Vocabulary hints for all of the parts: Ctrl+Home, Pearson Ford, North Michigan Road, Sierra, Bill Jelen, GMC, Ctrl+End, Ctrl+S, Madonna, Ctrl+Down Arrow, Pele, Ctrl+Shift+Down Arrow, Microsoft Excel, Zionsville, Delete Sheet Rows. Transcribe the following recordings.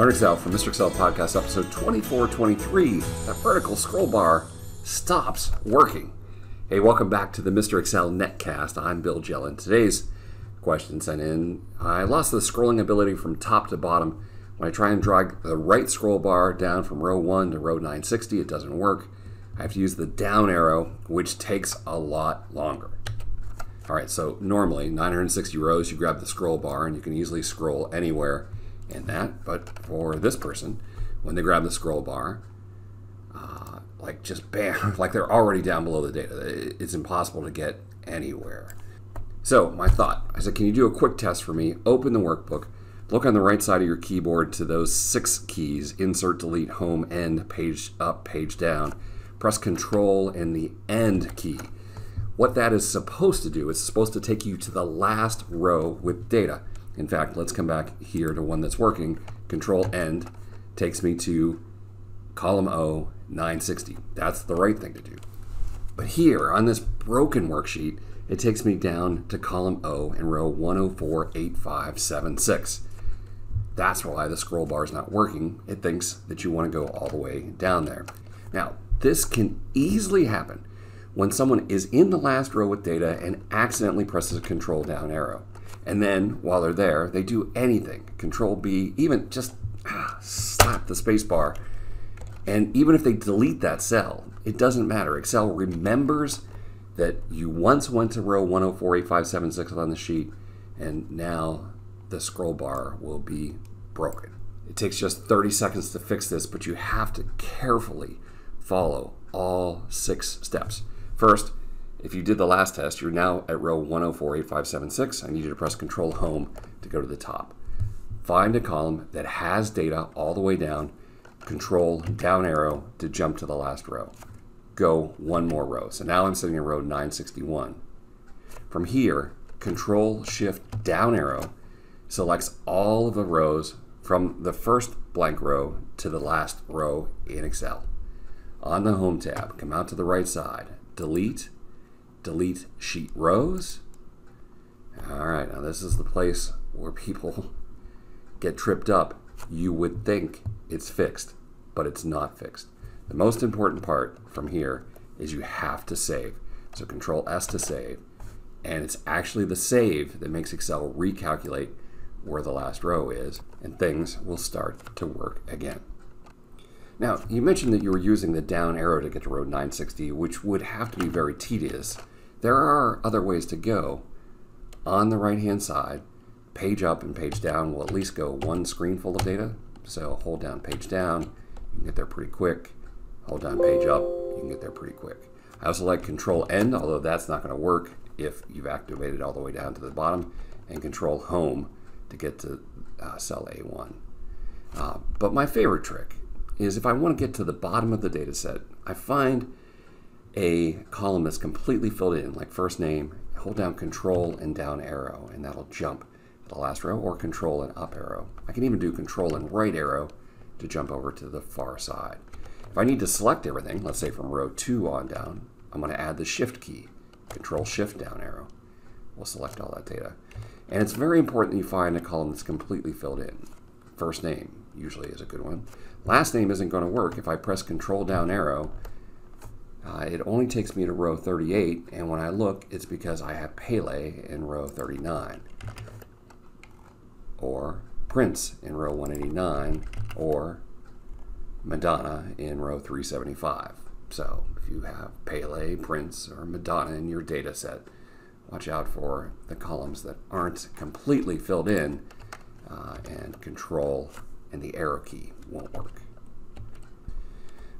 Learn Excel from Mr. Excel Podcast episode 2423. That vertical scroll bar stops working. Hey, welcome back to the Mr. Excel Netcast. I'm Bill Jelen. Today's question sent in: I lost the scrolling ability from top to bottom. When I try and drag the right scroll bar down from row 1 to row 960, it doesn't work. I have to use the down arrow, which takes a lot longer. All right, so normally 960 rows, you grab the scroll bar and you can easily scroll anywhere in that. But for this person, when they grab the scroll bar, like just bam, like they're already down below the data. It's impossible to get anywhere. So my thought, I said, can you do a quick test for me? Open the workbook, look on the right side of your keyboard to those 6 keys, insert, delete, home, end, page up, page down. Press Control and the End key. What that is supposed to do is supposed to take you to the last row with data. In fact, let's come back here to one that's working. Control End takes me to column O, 960. That's the right thing to do. But here on this broken worksheet, it takes me down to column O and row 104, 8576. That's why the scroll bar is not working. It thinks that you want to go all the way down there. Now, this can easily happen when someone is in the last row with data and accidentally presses a control down arrow. And then while they're there, they do anything. Control B, even just slap the space bar. And even if they delete that cell, it doesn't matter. Excel remembers that you once went to row 1048576 on the sheet, and now the scroll bar will be broken. It takes just 30 seconds to fix this, but you have to carefully follow all 6 steps. First, if you did the last test, you're now at row 1048576. I need you to press Control Home to go to the top. Find a column that has data all the way down. Control down arrow to jump to the last row. Go one more row. So now I'm sitting in row 961. From here, Control Shift down arrow selects all of the rows from the first blank row to the last row in Excel. On the Home tab, come out to the right side, delete, delete sheet rows. All right, now this is the place where people get tripped up. You would think it's fixed, but it's not fixed. The most important part from here is you have to save. So Control S to save, and it's actually the save that makes Excel recalculate where the last row is, and things will start to work again. Now, you mentioned that you were using the down arrow to get to row 960, which would have to be very tedious. There are other ways to go. On the right-hand side, page up and page down will at least go one screen full of data. So hold down page down, you can get there pretty quick. Hold down page up, you can get there pretty quick. I also like Control End, although that's not going to work if you've activated all the way down to the bottom, and Control Home to get to cell A1. But my favorite trick is if I want to get to the bottom of the data set, I find a column that's completely filled in, like first name, hold down Control and down arrow, and that'll jump to the last row, or Control and up arrow. I can even do Control and right arrow to jump over to the far side. If I need to select everything, let's say from row 2 on down, I'm going to add the Shift key, Control Shift down arrow. We'll select all that data. And it's very important that you find a column that's completely filled in. First name usually is a good one. Last name isn't going to work. If I press Control down arrow, it only takes me to row 38, and when I look, it's because I have Pele in row 39, or Prince in row 189, or Madonna in row 375. So if you have Pele, Prince, or Madonna in your data set, watch out for the columns that aren't completely filled in, and Control and the arrow key won't work.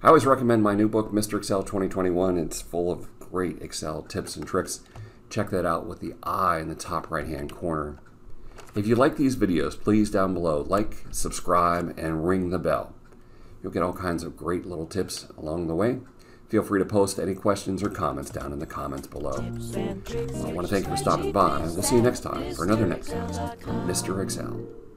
I always recommend my new book, Mr. Excel 2021. It's full of great Excel tips and tricks. Check that out with the I in the top right-hand corner. If you like these videos, please down below, like, subscribe, and ring the bell. You'll get all kinds of great little tips along the way. Feel free to post any questions or comments down in the comments below. Well, I want to thank you for stopping by. We'll see you next time for another Netcast from Mr. Excel.